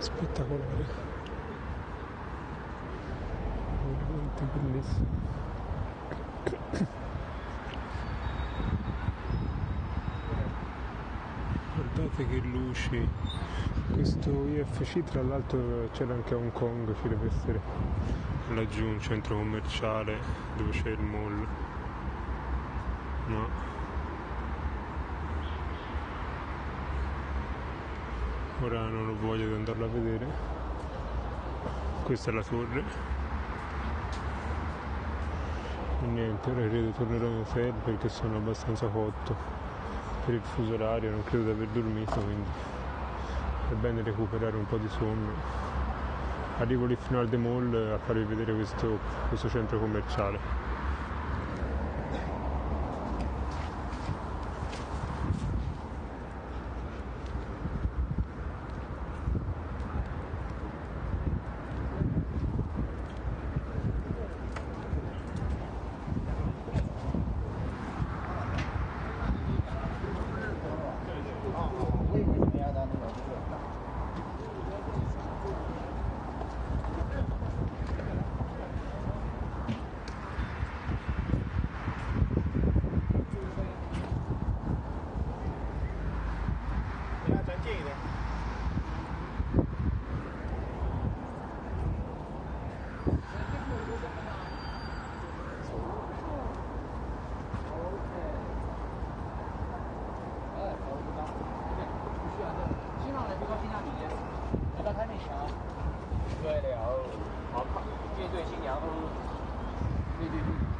spettacolare, veramente bellissimo. Guardate che luci, questo IFC tra l'altro c'era anche a Hong Kong, ci deve essere laggiù un centro commerciale dove c'è il mall, no? Ora non ho voglia di andarla a vedere. Questa è la torre. E niente, ora credo tornerò in hotel perché sono abbastanza cotto per il fuso orario, non credo di aver dormito, quindi è bene recuperare un po' di sonno. Arrivo lì fino al The Mall a farvi vedere questo centro commerciale.对了，好，面对新娘，对对对。